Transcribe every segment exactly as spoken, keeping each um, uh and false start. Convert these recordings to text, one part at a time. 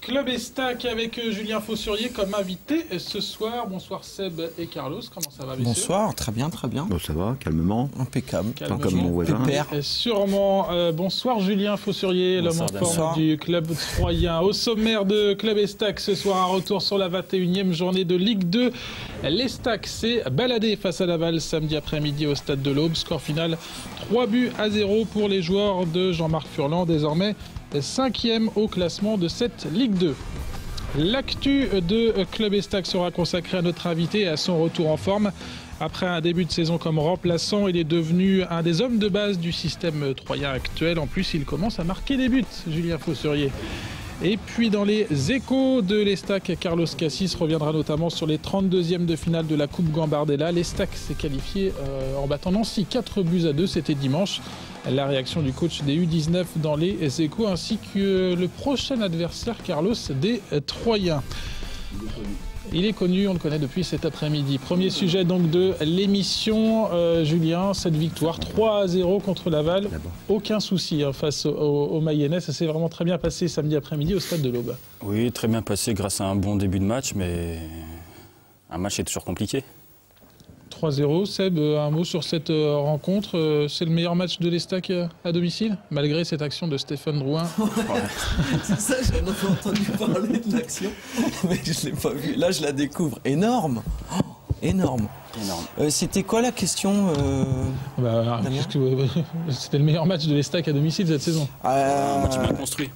Club ESTAC avec Julien Faussurier comme invité ce soir. Bonsoir Seb et Carlos, comment ça va messieurs? Bonsoir, très bien, très bien. Bon, ça va, calmement. Impeccable. Calmement, comme mon voisin. Et sûrement. Euh, bonsoir Julien Faussurier, l'homme en forme du club troyen. Au sommaire de Club ESTAC ce soir, un retour sur la vingt et unième journée de Ligue deux. L'ESTAC s'est baladé face à Laval samedi après-midi au Stade de l'Aube. Score final trois buts à zéro pour les joueurs de Jean-Marc Furlan, désormais cinquième au classement de cette Ligue deux. L'actu de Club ESTAC sera consacrée à notre invité et à son retour en forme. Après un début de saison comme remplaçant, il est devenu un des hommes de base du système troyen actuel. En plus, il commence à marquer des buts, Julien Faussurier. Et puis dans les échos de l'ESTAC, Carlos Cassis reviendra notamment sur les trente-deuxièmes de finale de la Coupe Gambardella. L'ESTAC s'est qualifié euh, en battant Nancy quatre buts à deux, c'était dimanche. La réaction du coach des U dix-neuf dans les échos, ainsi que le prochain adversaire, Carlos, des Troyens. Il est connu, on le connaît depuis cet après-midi. Premier sujet donc de l'émission, euh, Julien, cette victoire trois à zéro contre Laval. Aucun souci hein, face aux au Mayennais. Ça s'est vraiment très bien passé samedi après-midi au Stade de l'Aube. Oui, très bien passé grâce à un bon début de match, mais un match est toujours compliqué. trois zéro, Seb, un mot sur cette rencontre. C'est le meilleur match de l'ESTAC à domicile, malgré cette action de Stéphane Drouin. Ouais. C'est ça, j'en avais entendu parler de l'action, mais je ne l'ai pas vue. Là, je la découvre. Énorme, oh, énorme. Euh, C'était quoi la question euh... bah, euh, C'était le meilleur match de l'ESTAC à domicile cette saison. Euh, un match bien construit.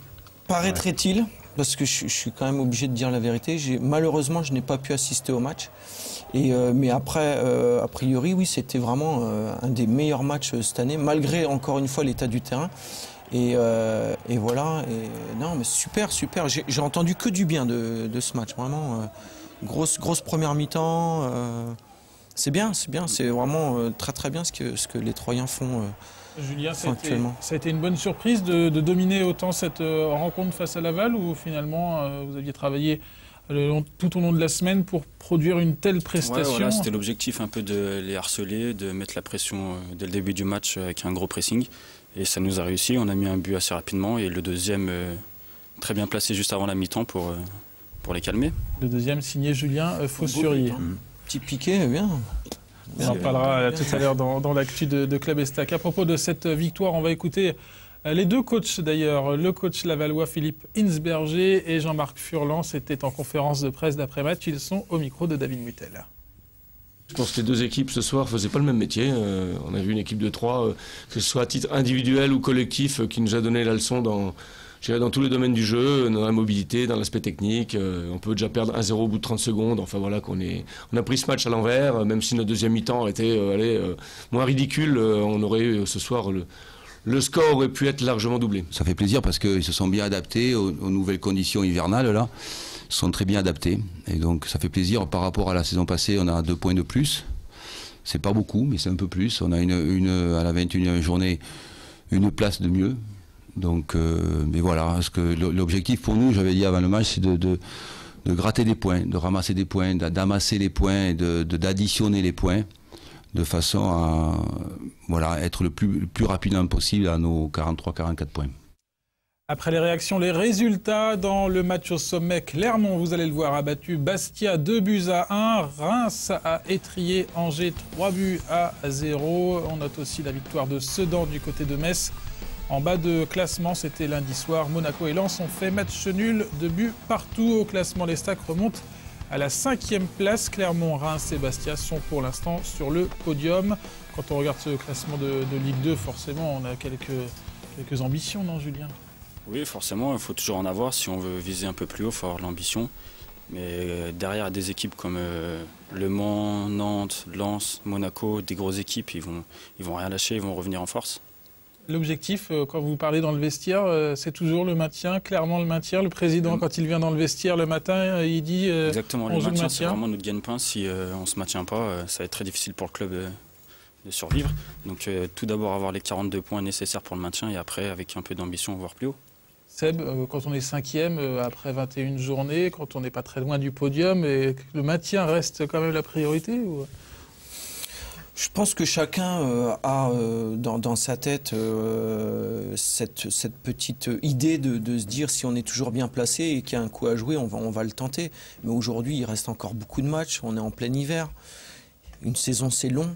Paraîtrait-il, parce que je, je suis quand même obligé de dire la vérité, malheureusement, je n'ai pas pu assister au match. Et euh, mais après, euh, a priori, oui, c'était vraiment euh, un des meilleurs matchs euh, cette année, malgré, encore une fois, l'état du terrain. Et, euh, et voilà, et, non, mais super, super. J'ai entendu que du bien de, de ce match, vraiment. Euh, grosse, grosse première mi-temps. Euh, c'est bien, c'est bien, c'est vraiment euh, très, très bien ce que, ce que les Troyens font, euh, Julien, font ça actuellement. Été, ça a été une bonne surprise de, de dominer autant cette euh, rencontre face à Laval, où finalement, euh, vous aviez travaillé tout au long de la semaine pour produire une telle prestation. Ouais, voilà, c'était l'objectif un peu de les harceler, de mettre la pression dès le début du match avec un gros pressing. Et ça nous a réussi, on a mis un but assez rapidement et le deuxième très bien placé juste avant la mi-temps pour, pour les calmer. Le deuxième signé Julien Faussurier. Mmh. Petit piqué, bien. On en parlera tout à l'heure dans, dans l'actu de, de Club ESTAC. À propos de cette victoire, on va écouter les deux coachs d'ailleurs, le coach lavallois Philippe Inzberger et Jean-Marc Furlan, c'était en conférence de presse d'après-match. Ils sont au micro de David Muttel. Je pense que les deux équipes ce soir ne faisaient pas le même métier. Euh, on a vu une équipe de trois, euh, que ce soit à titre individuel ou collectif, euh, qui nous a donné la leçon dans, dans tous les domaines du jeu, dans la mobilité, dans l'aspect technique. Euh, on peut déjà perdre un zéro au bout de trente secondes. Enfin voilà, qu'on est, on a pris ce match à l'envers, euh, même si notre deuxième mi-temps était euh, allez, euh, moins ridicule. Euh, on aurait eu euh, ce soir le... Le score aurait pu être largement doublé. Ça fait plaisir parce qu'ils se sont bien adaptés aux, aux nouvelles conditions hivernales. Là. Ils se sont très bien adaptés. Et donc ça fait plaisir. Par rapport à la saison passée, on a deux points de plus. C'est pas beaucoup, mais c'est un peu plus. On a une, une, à la vingt et unième journée une place de mieux. Donc euh, mais voilà, ce que l'objectif pour nous, j'avais dit avant le match, c'est de, de, de gratter des points, de ramasser des points, d'amasser les points, de, de, d'additionner les points, de façon à voilà, être le plus, le plus rapidement possible à nos quarante-trois quarante-quatre points. Après les réactions, les résultats dans le match au sommet, Clermont, vous allez le voir, a battu Bastia deux buts à un, Reims a étrié Angers trois buts à zéro. On note aussi la victoire de Sedan du côté de Metz. En bas de classement, c'était lundi soir, Monaco et Lens ont fait match nul, deux buts partout au classement. L'ESTAC remonte à la cinquième place. Clermont, Reims et Bastia sont pour l'instant sur le podium. Quand on regarde ce classement de, de Ligue deux, forcément, on a quelques, quelques ambitions, non, Julien? Oui, forcément, il faut toujours en avoir. Si on veut viser un peu plus haut, il faut avoir l'ambition. Mais derrière, des équipes comme euh, Le Mans, Nantes, Lens, Monaco, des grosses équipes, ils vont, ils vont rien lâcher, ils vont revenir en force. L'objectif, quand vous parlez dans le vestiaire, c'est toujours le maintien, clairement le maintien. Le président, quand il vient dans le vestiaire le matin, il dit... Exactement, on le maintien, c'est vraiment notre gagne-pain. Si on ne se maintient pas, ça va être très difficile pour le club de survivre. Donc tout d'abord, avoir les quarante-deux points nécessaires pour le maintien et après, avec un peu d'ambition, voir plus haut. Seb, quand on est cinquième, après vingt et une journées, quand on n'est pas très loin du podium, et le maintien reste quand même la priorité ou... Je pense que chacun euh, a euh, dans, dans sa tête euh, cette, cette petite idée de, de se dire si on est toujours bien placé et qu'il y a un coup à jouer, on va, on va le tenter. Mais aujourd'hui, il reste encore beaucoup de matchs, on est en plein hiver. Une saison, c'est long.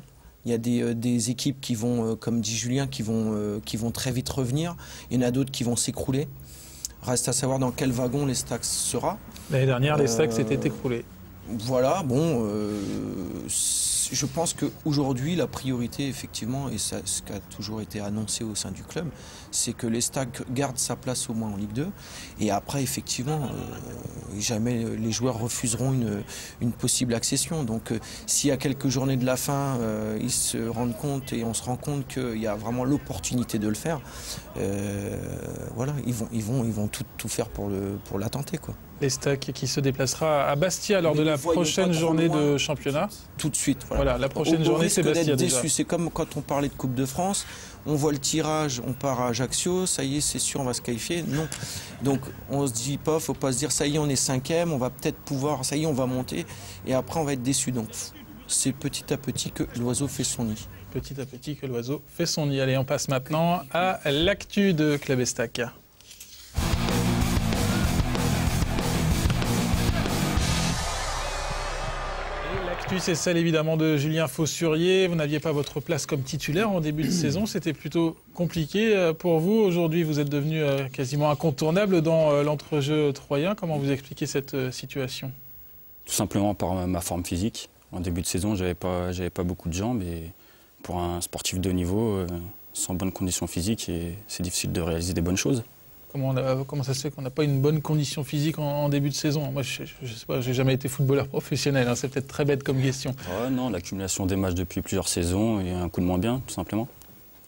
Il y a des, euh, des équipes qui vont, euh, comme dit Julien, qui vont, euh, qui vont très vite revenir. Il y en a d'autres qui vont s'écrouler. Reste à savoir dans quel wagon l'Estac sera. L'année dernière, l'Estac euh, s'était écroulé. Voilà, bon, euh, je pense qu'aujourd'hui, la priorité, effectivement, et ça, ce qui a toujours été annoncé au sein du club, c'est que l'Estac garde sa place au moins en Ligue deux. Et après, effectivement, euh, jamais les joueurs refuseront une, une possible accession. Donc, euh, s'il y a quelques journées de la fin, euh, ils se rendent compte et on se rend compte qu'il y a vraiment l'opportunité de le faire, euh, voilà, ils vont, ils vont, ils vont tout, tout faire pour, le, pour la tenter, quoi. L'Estac qui se déplacera à Bastia lors de la prochaine journée de championnat. Tout de suite. Voilà, voilà la prochaine journée, c'est Bastia déjà. C'est comme quand on parlait de Coupe de France, on voit le tirage, on part à Ajaccio, ça y est, c'est sûr, on va se qualifier. Non. Donc on se dit pas, faut pas se dire, ça y est, on est cinquième, on va peut-être pouvoir, ça y est, on va monter, et après on va être déçu. Donc c'est petit à petit que l'oiseau fait son nid. Petit à petit que l'oiseau fait son nid. Allez, on passe maintenant à l'actu de Club Estac. C'est celle évidemment de Julien Faussurier. Vous n'aviez pas votre place comme titulaire en début de saison. C'était plutôt compliqué pour vous. Aujourd'hui, vous êtes devenu quasiment incontournable dans l'entrejeu troyen. Comment vous expliquez cette situation? Tout simplement par ma forme physique. En début de saison, j'avais pas, j'avais pas beaucoup de jambes. Et pour un sportif de haut niveau, sans bonne condition physique, c'est difficile de réaliser des bonnes choses. Comment, on a, comment ça se fait qu'on n'a pas une bonne condition physique en, en début de saison? Moi, je ne sais pas, j'ai jamais été footballeur professionnel. Hein, c'est peut-être très bête comme question. Ouais, non, l'accumulation des matchs depuis plusieurs saisons et un coup de moins bien, tout simplement.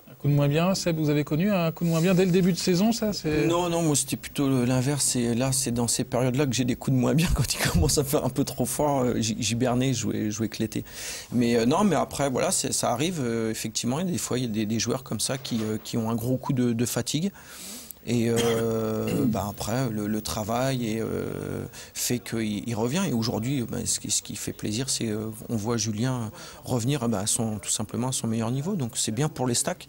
Un coup de moins bien, Seb, vous avez connu un coup de moins bien dès le début de saison, ça? Non, non, moi c'était plutôt l'inverse. Là, c'est dans ces périodes-là que j'ai des coups de moins bien. Quand il commence à faire un peu trop froid, j'hibernais, je jouais, jouais que l'été. Mais euh, non, mais après, voilà, ça arrive. Euh, effectivement, et des fois, il y a des, des joueurs comme ça qui, euh, qui ont un gros coup de, de fatigue. Et euh, bah après, le, le travail est, euh, fait qu'il il revient. Et aujourd'hui, bah, ce, ce qui fait plaisir, c'est qu'on euh, voit Julien revenir bah, à son, tout simplement à son meilleur niveau. Donc c'est bien pour les stacks.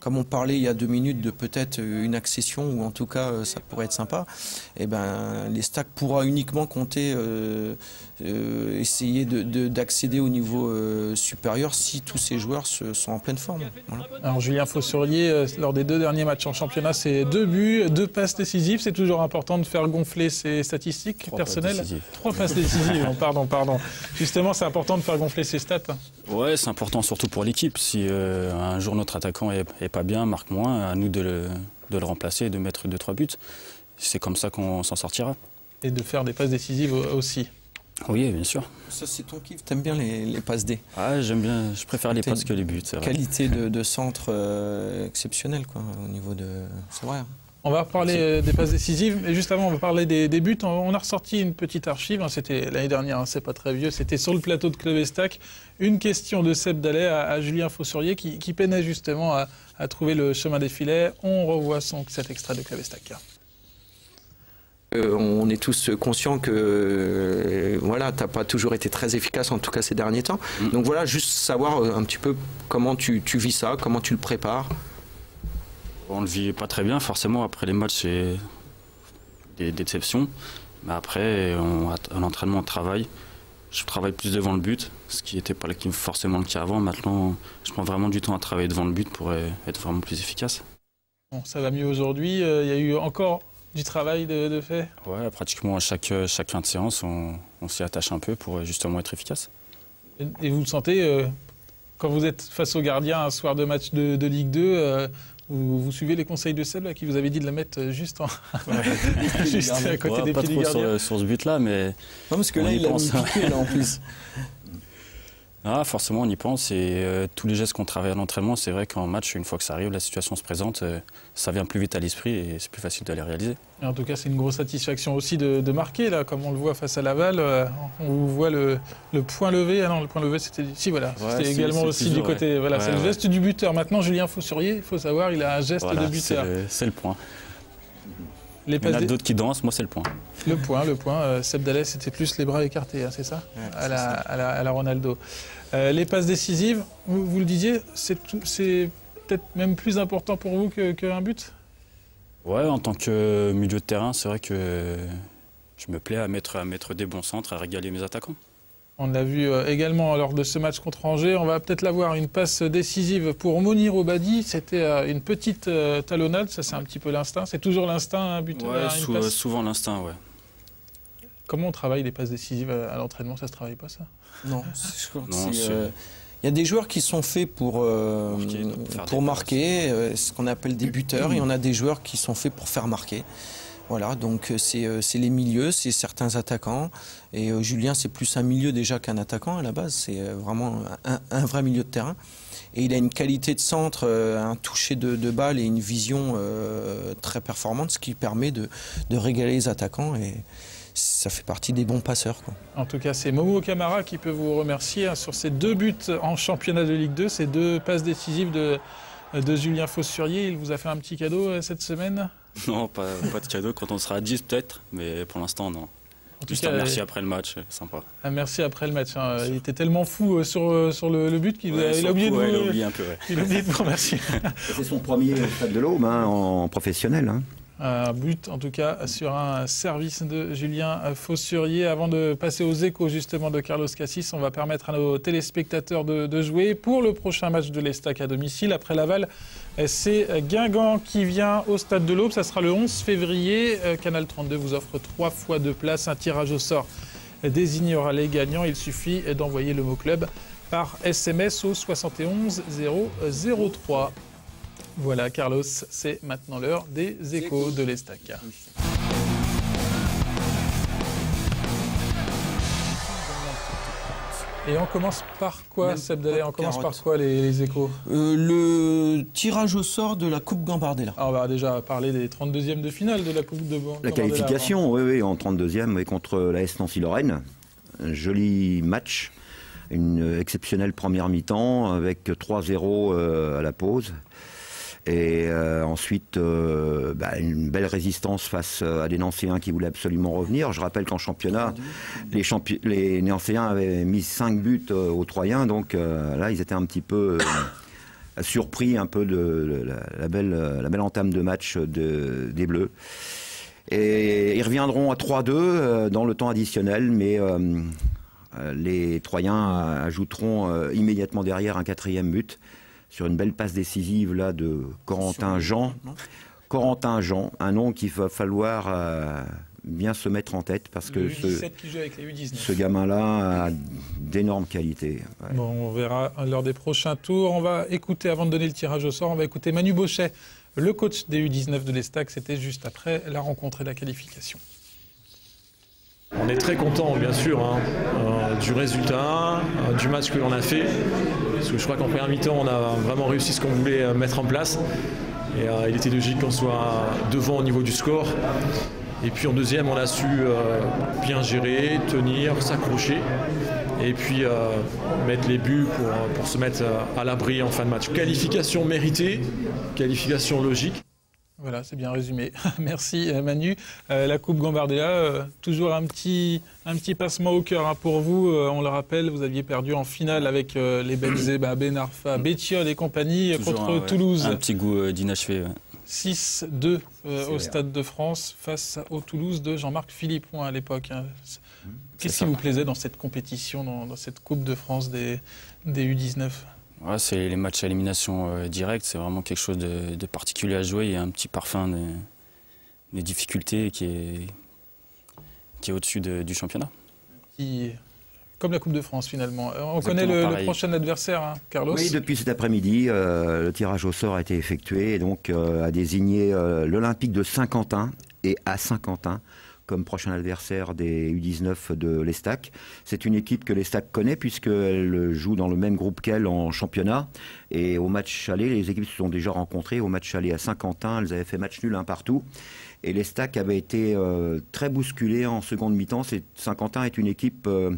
Comme on parlait il y a deux minutes de peut-être une accession, ou en tout cas ça pourrait être sympa, et ben, les stacks pourra uniquement compter, euh, euh, essayer d'accéder au niveau euh, supérieur si tous ces joueurs se, sont en pleine forme. Voilà. Alors Julien Faussurier, lors des deux derniers matchs en championnat, c'est deux buts, deux passes décisives. C'est toujours important de faire gonfler ses statistiques Trois personnelles. Passes Trois passes décisives, pardon, pardon. Justement, c'est important de faire gonfler ses stats. Ouais, c'est important surtout pour l'équipe. Si euh, un jour notre attaquant est, est pas bien, marque moins, à nous de le, de le remplacer et de mettre deux trois buts. C'est comme ça qu'on s'en sortira. Et de faire des passes décisives aussi. Oui, bien sûr. Ça, c'est ton kiff. T'aimes bien les, les passes D. Ah, j'aime bien. Je préfère les passes que les buts. Qualité de, de centre euh, exceptionnelle, quoi, au niveau de... C'est vrai. On va reparler des passes décisives, mais juste avant, on va parler des, des buts. On a ressorti une petite archive, hein, c'était l'année dernière, hein, c'est pas très vieux, c'était sur le plateau de Club Estac. Une question de Seb Dallet à, à Julien Faussurier qui, qui peinait justement à, à trouver le chemin des filets. On revoit son, cet extrait de Club Estac. Euh, on est tous conscients que euh, voilà, tu n'as pas toujours été très efficace, en tout cas ces derniers temps. Mmh. Donc voilà, juste savoir euh, un petit peu comment tu, tu vis ça, comment tu le prépares. On ne le vit pas très bien, forcément. Après les matchs, c'est des déceptions. Mais après, on, à l'entraînement, on travaille. Je travaille plus devant le but, ce qui n'était pas forcément le cas avant. Maintenant, je prends vraiment du temps à travailler devant le but pour être vraiment plus efficace. Bon, ça va mieux aujourd'hui. Il euh, y a eu encore du travail de, de fait? Ouais, pratiquement à chaque, chaque fin de séance, on, on s'y attache un peu pour justement être efficace. Et, et vous le sentez, euh, quand vous êtes face au gardien un soir de match de, de Ligue deux, euh, Vous, vous suivez les conseils de Seb là, qui vous avait dit de la mettre juste, en... ouais. juste à côté ouais, des pas pieds trop du gardien. Sur, sur ce but-là, mais... Non, parce que là, il a mis piqué, là, en plus. Ah, forcément, on y pense. Et euh, tous les gestes qu'on travaille à l'entraînement, c'est vrai qu'en match, une fois que ça arrive, la situation se présente, euh, ça vient plus vite à l'esprit et c'est plus facile de les réaliser. Et en tout cas, c'est une grosse satisfaction aussi de, de marquer, là, comme on le voit face à Laval. Euh, on voit le, le point levé. Ah non, le point levé, c'était si, voilà, ouais, c'était également aussi toujours, du côté. Ouais. Voilà, ouais, c'est ouais. le geste du buteur. Maintenant, Julien Faussurier, il faut savoir, il a un geste voilà, de buteur. C'est le, le point. Les Il y en a d'autres qui dansent, moi c'est le point. Le point, le point. Euh, Seb Dallet, c'était plus les bras écartés, hein, c'est ça, ouais, à la, ça. À, la, à la Ronaldo. Euh, les passes décisives, vous, vous le disiez, c'est peut-être même plus important pour vous qu'un que but? Ouais, en tant que milieu de terrain, c'est vrai que je me plais à mettre, à mettre des bons centres, à régaler mes attaquants. On l'a vu également lors de ce match contre Angers. On va peut-être l'avoir, une passe décisive pour Monir Obbadi. C'était une petite talonnade, ça c'est un petit peu l'instinct. C'est toujours l'instinct, hein, buteur. Ouais, sou souvent l'instinct, ouais. Comment on travaille les passes décisives à l'entraînement? Ça se travaille pas, ça? Non, je crois que c'est... Il y a des joueurs qui sont faits pour, euh, marquer, pour marquer euh, ce qu'on appelle des buteurs, et on a des joueurs qui sont faits pour faire marquer. Voilà, donc c'est les milieux, c'est certains attaquants. Et euh, Julien, c'est plus un milieu déjà qu'un attaquant à la base. C'est vraiment un, un vrai milieu de terrain. Et il a une qualité de centre, un toucher de, de balle et une vision euh, très performante, ce qui permet de, de régaler les attaquants. Et ça fait partie des bons passeurs, quoi. En tout cas, c'est Momo Camara qui peut vous remercier hein, sur ces deux buts en championnat de Ligue deux, ces deux passes décisives de, de Julien Faussurier. Il vous a fait un petit cadeau euh, cette semaine? Non, pas, pas de cadeau. Quand on sera à dix peut-être, mais pour l'instant, non. En Juste tout cas, un merci après le match, sympa. Un merci après le match. Hein. Il était tellement fou euh, sur, euh, sur le, le but qu'il ouais, a oublié de vous ouais, il a oublié un peu, ouais. Il a oublié de vous remercier. C'est son premier Stade de l'Aube hein, en professionnel. Hein. Un but, en tout cas, sur un service de Julien Faussurier. Avant de passer aux échos, justement, de Carlos Cassis, on va permettre à nos téléspectateurs de, de jouer pour le prochain match de l'Estac à domicile. Après Laval, c'est Guingamp qui vient au Stade de l'Aube. Ça sera le onze février. Canal trente-deux vous offre trois fois deux places. Un tirage au sort désignera les gagnants. Il suffit d'envoyer le mot club par S M S au soixante et onze zéro zéro trois. Voilà, Carlos, c'est maintenant l'heure des échos de l'Estac. Et on commence par quoi, Seb Dallet? On commence par quoi, les, les échos? euh, Le tirage au sort de la Coupe Gambardella. Ah, on va déjà parler des trente-deuxièmes de finale de la Coupe de Gambardella. La qualification, oui, oui, en trente-deuxième, oui, contre la S Nancy-Lorraine. Un joli match, une exceptionnelle première mi-temps avec trois zéro à la pause. Et euh, ensuite, euh, bah, une belle résistance face à des Nancéens qui voulaient absolument revenir. Je rappelle qu'en championnat, les, champi les Nancéens avaient mis cinq buts euh, aux Troyens. Donc euh, là, ils étaient un petit peu euh, surpris un peu de, de, de la, la, belle, la belle entame de match de, des Bleus. Et ils reviendront à trois deux euh, dans le temps additionnel. Mais euh, les Troyens ajouteront euh, immédiatement derrière un quatrième but, sur une belle passe décisive là, de Corentin Jean. Corentin Jean, un nom qu'il va falloir euh, bien se mettre en tête, parce que ce, ce gamin-là a d'énormes qualités. Ouais. Bon, on verra lors des prochains tours. On va écouter, avant de donner le tirage au sort, on va écouter Manu Bochet, le coach des U dix-neuf de l'Estac. C'était juste après la rencontre et la qualification. On est très content, bien sûr, hein, euh, du résultat, euh, du match que l'on a fait. Parce que je crois qu'en première mi-temps, on a vraiment réussi ce qu'on voulait mettre en place. Et euh, il était logique qu'on soit devant au niveau du score. Et puis en deuxième, on a su euh, bien gérer, tenir, s'accrocher. Et puis euh, mettre les buts pour, pour se mettre à l'abri en fin de match. Qualification méritée, qualification logique. Voilà, c'est bien résumé. Merci Manu. Euh, la Coupe Gambardella, euh, toujours un petit, un petit passement au cœur hein, pour vous. Euh, on le rappelle, vous aviez perdu en finale avec euh, les Benzema, Benarfa, Bétiol et compagnie toujours contre un, ouais, Toulouse. Un petit goût euh, d'inachevé. Ouais. six deux euh, au Stade de France face au Toulouse de Jean-Marc Philippon à l'époque. Hein. Qu'est-ce qui vous plaisait dans cette compétition, dans, dans cette Coupe de France des, des U dix-neuf? Ouais, c'est les matchs à élimination euh, directe, c'est vraiment quelque chose de, de particulier à jouer. Il y a un petit parfum des de difficultés qui est, qui est au-dessus de, du championnat. Qui, comme la Coupe de France finalement. On Exactement connaît le, le prochain adversaire, hein, Carlos? Oui, depuis cet après-midi, euh, le tirage au sort a été effectué et donc euh, a désigné euh, l'Olympique de Saint-Quentin et à Saint-Quentin comme prochain adversaire des U dix-neuf de l'Estac. C'est une équipe que l'Estac connaît puisqu'elle joue dans le même groupe qu'elle en championnat. Et au match aller, les équipes se sont déjà rencontrées. Au match aller à Saint-Quentin, elles avaient fait match nul un partout. Et l'Estac avait été euh, très bousculé en seconde mi-temps. Saint-Quentin est une équipe euh,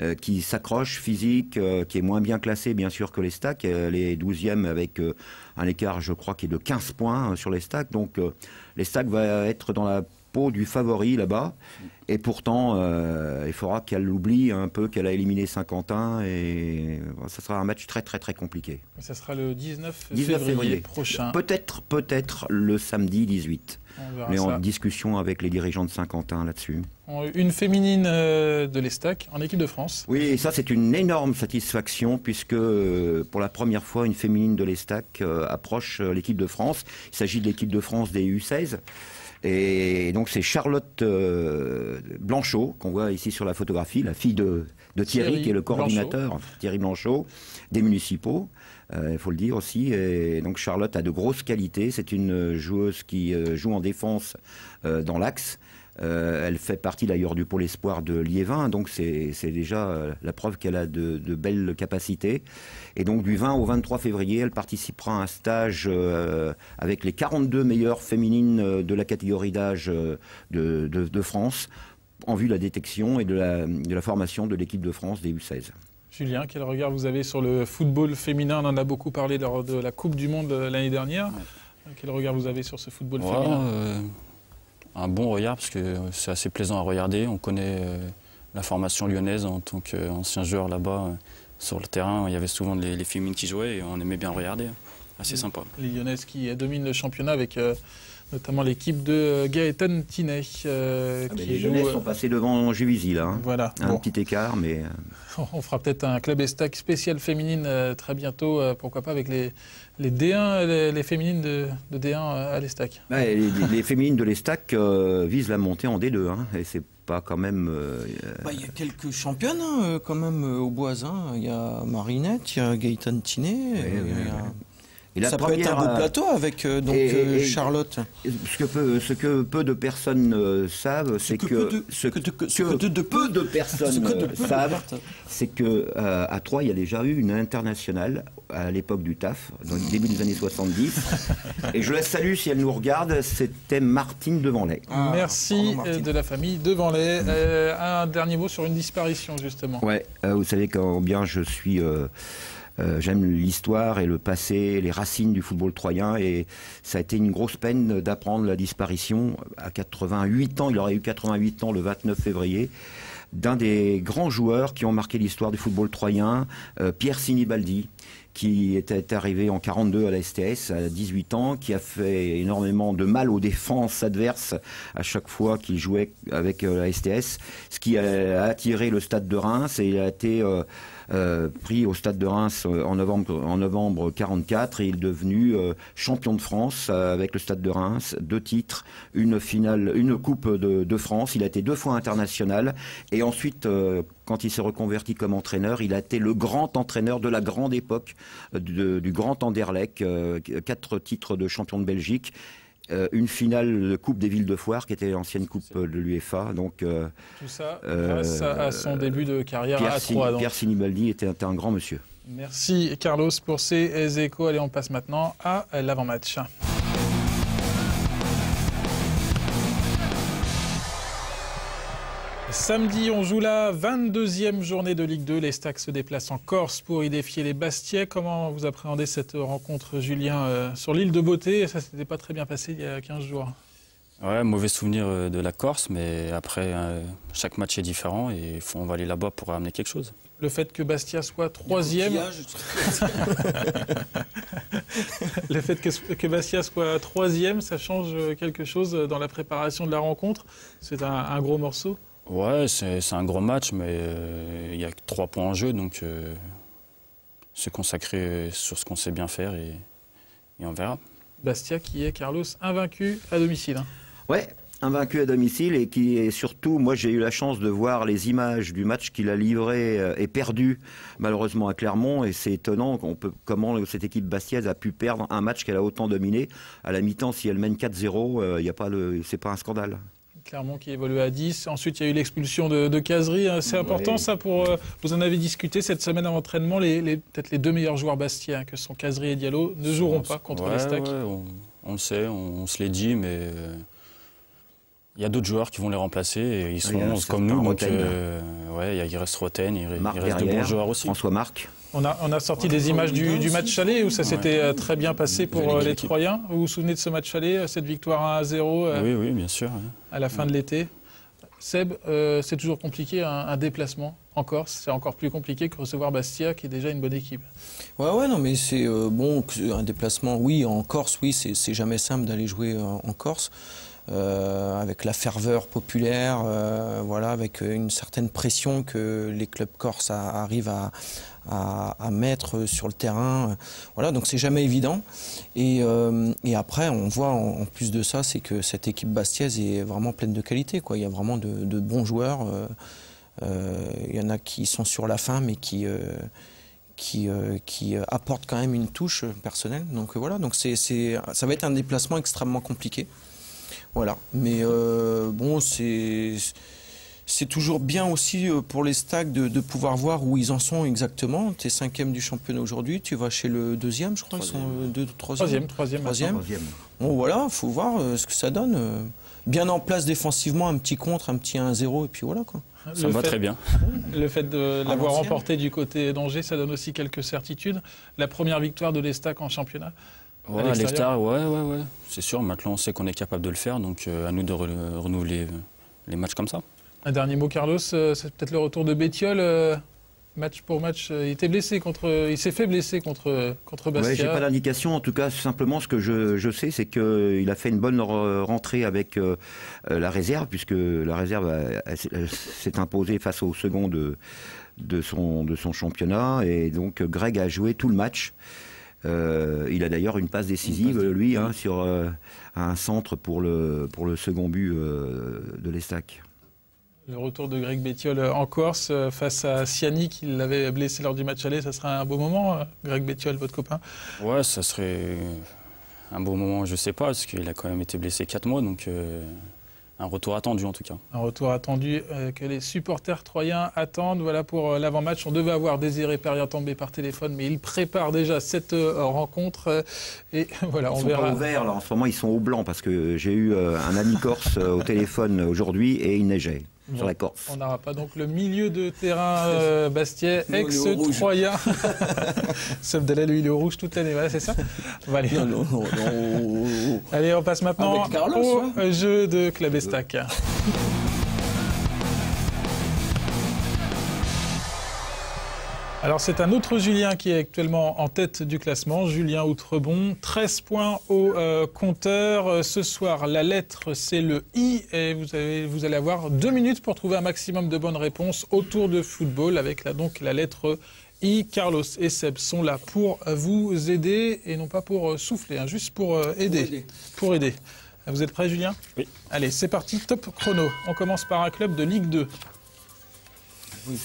euh, qui s'accroche, physique, euh, qui est moins bien classée bien sûr que l'Estac. Elle est douzième avec euh, un écart, je crois, qui est de quinze points euh, sur l'Estac. Donc euh, l'Estac va être dans la peau du favori là-bas. Et pourtant, euh, il faudra qu'elle oublie un peu qu'elle a éliminé Saint-Quentin. Et bon, ça sera un match très très très compliqué. Et ça sera le dix-neuf février prochain. Peut-être, peut-être le samedi dix-huit. On mais en ça. discussion avec les dirigeants de Saint-Quentin là-dessus. Une féminine de l'Estac en équipe de France. Oui, et ça c'est une énorme satisfaction puisque pour la première fois une féminine de l'Estac approche l'équipe de France. Il s'agit de l'équipe de France des U seize. Et donc c'est Charlotte Blanchot qu'on voit ici sur la photographie, la fille de, de Thierry, Thierry qui est le coordinateur, Blanchot. Thierry Blanchot, des municipaux. Il euh, faut le dire aussi, et donc Charlotte a de grosses qualités, c'est une joueuse qui euh, joue en défense euh, dans l'axe, euh, elle fait partie d'ailleurs du pôle espoir de Liévin, donc c'est déjà euh, la preuve qu'elle a de, de belles capacités, et donc du vingt au vingt-trois février, elle participera à un stage euh, avec les quarante-deux meilleures féminines de la catégorie d'âge de, de, de France, en vue de la détection et de la, de la formation de l'équipe de France des U seize. Julien, quel regard vous avez sur le football féminin? On en a beaucoup parlé lors de la Coupe du Monde l'année dernière. Quel regard vous avez sur ce football ouais, féminin euh, Un bon regard, parce que c'est assez plaisant à regarder. On connaît euh, la formation lyonnaise en tant qu'ancien joueur là-bas. Euh, sur le terrain, il y avait souvent les, les féminines qui jouaient et on aimait bien regarder. Assez les, sympa. Les lyonnaises qui dominent le championnat avec... Euh, notamment l'équipe de Gaëtan Tinet. Euh, ah qui les jeunes sont passés devant Juvisy, là. Hein. Voilà. Un bon. petit écart, mais... On fera peut-être un club Estac spécial féminine euh, très bientôt, euh, pourquoi pas, avec les, les D un, les, les féminines de, de D un euh, à l'Estac. Bah, les, les féminines de l'Estac euh, visent la montée en D deux, hein, et c'est pas quand même... Euh, bah, il y a quelques championnes, hein, quand même, euh, au Boisin. Il y a Marinette, il y a Gaëtan Tinet, ouais, euh, ouais, il y a... ouais. Et la Ça première, peut être un beau plateau avec euh, donc, et, et, euh, Charlotte. Ce que, peu, ce que peu de personnes euh, savent, c'est ce que, que, ce que, que ce que de peu de personnes savent, c'est qu'à Troyes, il y a déjà eu une internationale à l'époque du T A F, dans le début des années soixante-dix. Et je la salue si elle nous regarde, c'était Martine Devanlay. Ah, merci de la famille Devanlay. Mmh. Euh, un dernier mot sur une disparition, justement. Ouais, euh, vous savez combien je suis... Euh, Euh, j'aime l'histoire et le passé, les racines du football troyen et ça a été une grosse peine d'apprendre la disparition à quatre-vingt-huit ans, il aurait eu quatre-vingt-huit ans le vingt-neuf février, d'un des grands joueurs qui ont marqué l'histoire du football troyen, euh, Pierre Sinibaldi, qui était arrivé en quarante-deux à la S T S à dix-huit ans, qui a fait énormément de mal aux défenses adverses à chaque fois qu'il jouait avec la S T S, ce qui a attiré le Stade de Reims et il a été euh, euh, pris au Stade de Reims en novembre en novembre quarante-quatre et il est devenu euh, champion de France avec le Stade de Reims, deux titres, une finale, une coupe de, de France, il a été deux fois international et ensuite euh, quand il s'est reconverti comme entraîneur, il a été le grand entraîneur de la grande époque de, du grand Anderlecht, euh, quatre titres de champion de Belgique, euh, une finale de Coupe des Villes de Foire qui était l'ancienne Coupe de l'UEFA. Donc euh, tout ça grâce euh, à son début de carrière Pierre à Troyes. Donc. Pierre Sinibaldi était, était un grand monsieur. Merci Carlos pour ces échos. Allez, on passe maintenant à l'avant-match. Samedi, on joue la vingt-deuxième journée de Ligue deux. L'Estac se déplace en Corse pour y défier les Bastiais. Comment vous appréhendez cette rencontre, Julien, euh, sur l'île de Beauté? Ça ne s'était pas très bien passé il y a quinze jours. Ouais, mauvais souvenir de la Corse, mais après, euh, chaque match est différent et faut, on va aller là-bas pour amener quelque chose. Le fait que Bastia soit troisième, le fait que, que Bastia soit troisième, ça change quelque chose dans la préparation de la rencontre. C'est un, un gros morceau. Ouais, c'est un gros match, mais euh, il y a que trois points en jeu, donc euh, se consacrer sur ce qu'on sait bien faire et, et on verra. Bastia qui est, Carlos, invaincu à domicile. Hein. Ouais, invaincu à domicile et qui est surtout, moi j'ai eu la chance de voir les images du match qu'il a livré et perdu malheureusement à Clermont et c'est étonnant qu'on peut, comment cette équipe bastiaise a pu perdre un match qu'elle a autant dominé. À la mi-temps, si elle mène quatre zéro, euh, y a pas le, c'est pas un scandale. Clermont qui évolue à dix. Ensuite, il y a eu l'expulsion de, de Cazri. C'est important, oui. ça, pour... Euh, vous en avez discuté cette semaine à l'entraînement. Les, les, peut-être les deux meilleurs joueurs bastiens, que sont Cazri et Diallo, ne joueront on, pas contre ouais, l'Estac. Ouais, on, on le sait, on, on se l'est dit, mais... Euh, il y a d'autres joueurs qui vont les remplacer et ils seront onze comme nous. Donc, euh, ouais, il reste Rotten, il, il reste de bons joueurs aussi. François Marc. On a, on a sorti on a des images du, du match aller où ça s'était ouais. très bien passé pour les Troyens. Vous vous souvenez de ce match aller, cette victoire un à zéro euh, oui, oui, bien sûr. Ouais. À la fin ouais. de l'été. Seb, euh, c'est toujours compliqué un, un déplacement en Corse. C'est encore plus compliqué que recevoir Bastia, qui est déjà une bonne équipe. Ouais, ouais, non, mais c'est euh, bon, un déplacement, oui, en Corse, oui, c'est jamais simple d'aller jouer en, en Corse. Euh, avec la ferveur populaire, euh, voilà, avec une certaine pression que les clubs corses a, arrivent à, à, à mettre sur le terrain. Voilà, donc c'est jamais évident. Et, euh, et après, on voit en, en plus de ça, c'est que cette équipe bastiaise est vraiment pleine de qualité, quoi. Il y a vraiment de, de bons joueurs. Euh, euh, il y en a qui sont sur la fin, mais qui... Euh, Qui, euh, qui apportent quand même une touche personnelle. Donc euh, voilà, donc c'est, c'est, ça va être un déplacement extrêmement compliqué. Voilà, mais euh, bon, c'est toujours bien aussi pour les stacks de, de pouvoir voir où ils en sont exactement. Tu es cinquième du championnat aujourd'hui, tu vas chez le deuxième, je crois, troisième. Ils sont deux, troisième. Troisième, troisième. troisième. troisième. Bon voilà, il faut voir euh, ce que ça donne. Euh, bien en place défensivement, un petit contre, un petit un zéro, et puis voilà quoi. Ça me va très bien. Le fait de l'avoir remporté du côté d'Angers, ça donne aussi quelques certitudes. La première victoire de l'Estac en championnat. Ouais, à l'Estac, ouais, ouais, ouais. C'est sûr, maintenant on sait qu'on est capable de le faire, donc euh, à nous de re renouveler euh, les matchs comme ça. Un dernier mot, Carlos, euh, c'est peut-être le retour de Bétiol. Euh... Match pour match, il était blessé contre, il s'est fait blesser contre contre Bastia. Ouais, j'ai pas d'indication, en tout cas simplement ce que je, je sais, c'est que il a fait une bonne rentrée avec euh, la réserve, puisque la réserve s'est imposée face au second de, de son de son championnat, et donc Greg a joué tout le match. Euh, il a d'ailleurs une passe décisive, lui, hein, sur euh, un centre pour le pour le second but euh, de l'Estac. Le retour de Greg Bétiol en Corse face à Siani, qui l'avait blessé lors du match aller, ça sera un beau moment, Greg Bétiol, votre copain? Ouais, ça serait un beau moment, je sais pas, parce qu'il a quand même été blessé quatre mois, donc euh, un retour attendu en tout cas. Un retour attendu euh, que les supporters troyens attendent. Voilà pour euh, l'avant-match. On devait avoir Désiré Perrien-Tambay par téléphone, mais il prépare déjà cette euh, rencontre. Euh, et voilà, ils on sont verra. Pas au vert, là, en ce moment, ils sont au blanc, parce que j'ai eu euh, un ami corse euh, au téléphone aujourd'hui et il neigeait. Bon, sur la Corse. On n'aura pas donc le milieu de terrain euh, Bastia, ex-Troyen. Sebdelel, lui, il est au rouge toute l'année, voilà, c'est ça. On va aller. Non, non, non, non. Allez, on passe maintenant Carlos, au ouais. jeu de Club Estac. Alors c'est un autre Julien qui est actuellement en tête du classement, Julien Outrebon, treize points au euh, compteur. Ce soir, la lettre, c'est le I, et vous, avez, vous allez avoir deux minutes pour trouver un maximum de bonnes réponses autour de football, avec la, donc la lettre I. Carlos et Seb sont là pour vous aider, et non pas pour souffler, hein, juste pour euh, aider. Pour aider. Pour aider. Vous êtes prêts, Julien? Oui. Allez, c'est parti, top chrono. On commence par un club de Ligue deux. Oui.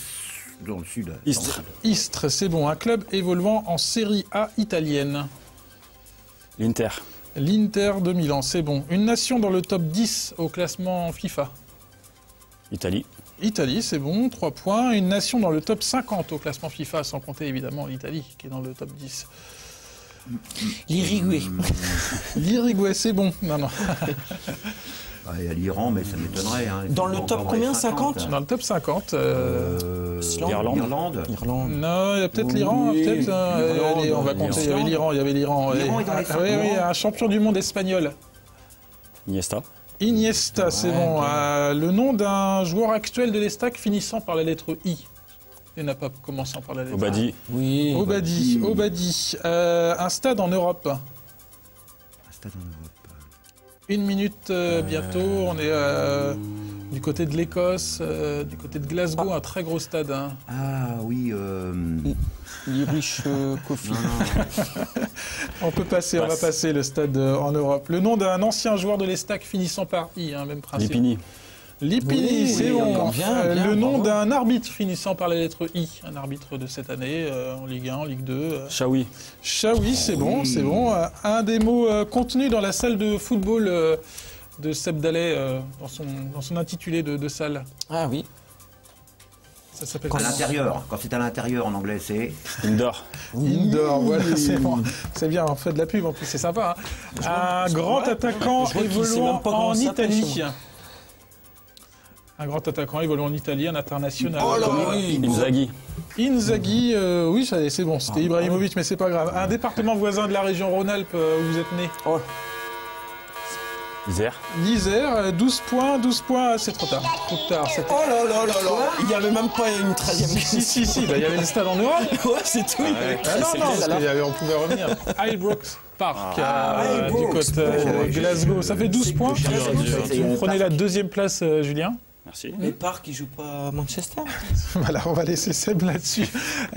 Dans le sud. Istres. Istres, c'est bon. Un club évoluant en Série A italienne. L'Inter. L'Inter de Milan, c'est bon. Une nation dans le top dix au classement FIFA. Italie. Italie, c'est bon. trois points. Une nation dans le top cinquante au classement FIFA, sans compter évidemment l'Italie qui est dans le top dix. L'Irigué. L'Irigué, c'est bon. Non, non. Il y a l'Iran, mais ça m'étonnerait. Hein. Dans le top combien, cinquante ? Dans le top cinquante. L'Irlande. Irlande. Non, il y a peut-être l'Iran. On va compter. Il y avait l'Iran. Il y avait l'Iran. Oui, oui, un champion du monde espagnol. Iniesta. Iniesta, c'est bon. Le nom d'un joueur actuel de l'Estac finissant par la lettre I. Il n'a pas commençant par la lettre I. Obbadi. Oui. Obbadi. Obbadi. Un stade en Europe. Un stade en Europe. Une minute euh, bientôt, on est euh, du côté de l'Écosse, euh, du côté de Glasgow, ah. un très gros stade. Hein. Ah oui, euh... l'Irish euh, Coffee. On peut passer, Passe. on va passer le stade euh, en Europe. Le nom d'un ancien joueur de l'Estac finissant par I, hein, même principe. Lipini. Lipini, oui, c'est oui, bon. Bien, bien, le nom d'un arbitre finissant par la lettre I, un arbitre de cette année, euh, en Ligue un, en Ligue deux. Euh. Chaoui. Chaoui, c'est bon, oui. c'est bon. Un des mots euh, contenus dans la salle de football euh, de Seb Dallet euh, dans, son, dans son intitulé de, de salle. Ah oui. Ça s'appelle... À l'intérieur. Quand c'est à l'intérieur en anglais, c'est... Indoor. Indoor, voilà, c'est bon. C'est bien, on fait de la pub en plus, c'est sympa. Hein. Un grand attaquant évoluant en Italie. Un grand attaquant évoluant en Italie, un international. Oh là oui. Inzaghi. Inzaghi, euh, oui, c'est bon, c'était Ibrahimovic, mais c'est pas grave. Un département voisin de la région Rhône-Alpes euh, où vous êtes né. Oh. L'Isère. L'Isère, douze points, douze points, c'est trop tard. Trop tard, c'est trop tard. Oh là là là là, il n'y avait même pas une treizième. Si, si, si, il bah, y avait le stade en Europe. Ouais, c'est tout. Ah, ouais. ah, non, non, parce avait, on pouvait revenir. Ibrox Park, ah, euh, du côté euh, Glasgow. Ça fait douze points. Vous prenez la deuxième place, euh, Julien. Merci. Mais Park, il joue pas à Manchester. Voilà, on va laisser Seb là-dessus.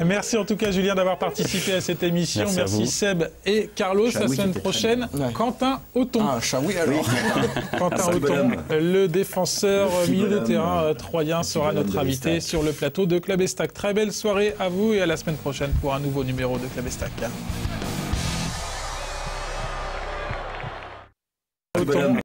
Merci en tout cas, Julien, d'avoir participé à cette émission. Merci, Merci Seb et Carlos. Chaoui, la semaine prochaine, ouais. Quentin Auton. Ah, Chaoui, alors. Quentin Auton, le défenseur le milieu de terrain troyen, sera notre invité sur le plateau de Club Estac. Très belle soirée à vous et à la semaine prochaine pour un nouveau numéro de Club Estac. Auton.